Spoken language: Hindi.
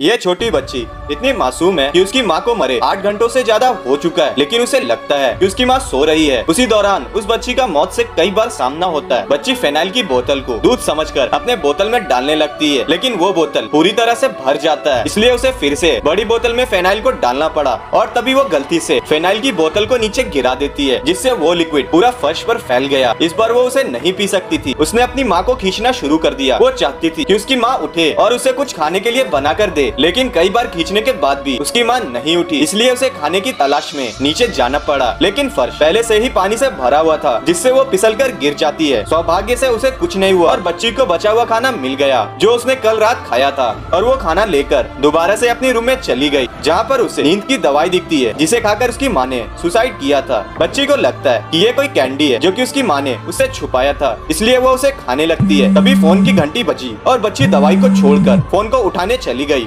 ये छोटी बच्ची इतनी मासूम है कि उसकी माँ को मरे 8 घंटों से ज्यादा हो चुका है, लेकिन उसे लगता है कि उसकी माँ सो रही है। उसी दौरान उस बच्ची का मौत से कई बार सामना होता है। बच्ची फेनाइल की बोतल को दूध समझकर अपने बोतल में डालने लगती है, लेकिन वो बोतल पूरी तरह से भर जाता है, इसलिए उसे फिर से बड़ी बोतल में फेनाइल को डालना पड़ा। और तभी वो गलती से फेनाइल की बोतल को नीचे गिरा देती है, जिससे वो लिक्विड पूरा फर्श पर फैल गया। इस बार वो उसे नहीं पी सकती थी। उसने अपनी माँ को खींचना शुरू कर दिया। वो चाहती थी कि उसकी माँ उठे और उसे कुछ खाने के लिए बना कर दे, लेकिन कई बार खींचने के बाद भी उसकी मां नहीं उठी, इसलिए उसे खाने की तलाश में नीचे जाना पड़ा। लेकिन फर्श पहले से ही पानी से भरा हुआ था, जिससे वो फिसलकर गिर जाती है। सौभाग्य से उसे कुछ नहीं हुआ और बच्ची को बचा हुआ खाना मिल गया जो उसने कल रात खाया था। और वो खाना लेकर दोबारा से अपने रूम में चली गई, जहाँ पर उसे नींद की दवाई दिखती है, जिसे खाकर उसकी माँ ने सुसाइड किया था। बच्ची को लगता है कि ये कोई कैंडी है जो कि उसकी माँ ने उसे छुपाया था, इसलिए वो उसे खाने लगती है। तभी फोन की घंटी बजी और बच्ची दवाई को छोड़कर फोन को उठाने चली गई।